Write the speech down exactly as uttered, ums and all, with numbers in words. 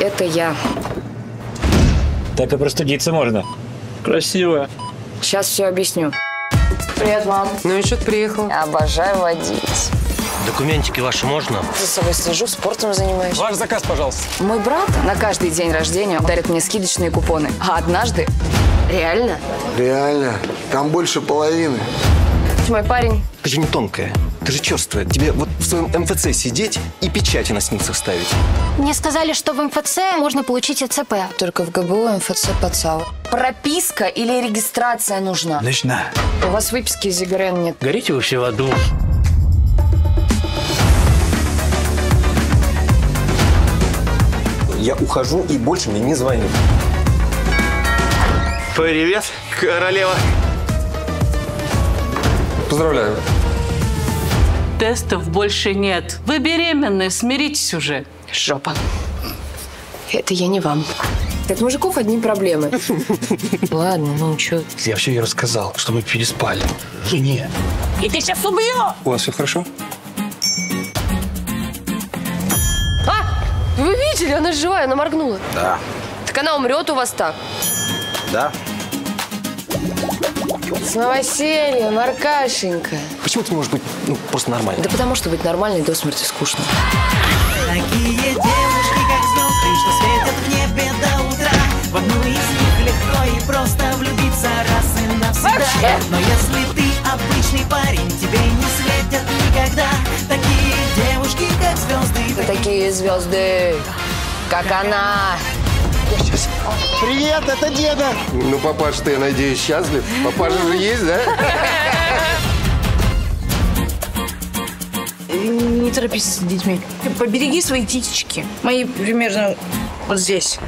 это я. Так и простудиться можно. Красиво. Сейчас все объясню. Привет, мам. Ну и что ты приехал? Обожаю водить. Документики ваши можно? За собой слежу, спортом занимаюсь. Ваш заказ, пожалуйста. Мой брат на каждый день рождения дарит мне скидочные купоны. А однажды... Реально? Реально. Там больше половины. Мой парень. Ты же не тонкая. Ты же черствая. Тебе вот в своем эм эф цэ сидеть и печати на снимках ставить. Мне сказали, что в эм эф цэ можно получить э цэ пэ. Только в гэ бэ у эм эф цэ подсал. Прописка или регистрация нужна? Нужна. У вас выписки из ЕГРН нет. Горите вы все в аду. Я ухожу и больше мне не звонит. Привет, королева. Поздравляю. Тестов больше нет. Вы беременны, смиритесь уже. Жопа. Это я не вам. От мужиков одни проблемы. Ладно, ну что? Я все ей рассказал, что мы переспали. Жене. И ты сейчас убью! У вас все хорошо? А! Вы видели? Она живая, она моргнула. Да. Так она умрет у вас так? Да. С новосельем, Аркашенька. Почему ты можешь быть ну, просто нормальной? Да потому что быть нормальной до смерти скучно. Такие девушки, как звезды, что светят в небе до утра. В одну из них легко и просто влюбиться раз и навсегда. Вообще? Но если ты обычный парень, тебе не светят никогда. Такие девушки, как звезды. Такие звезды, как, как она. Сейчас. Привет, это деда. Ну, папаша, ты, я надеюсь, счастлив. Папаша же есть, да? Не торопись с детьми. Побереги свои титечки. Мои примерно вот здесь.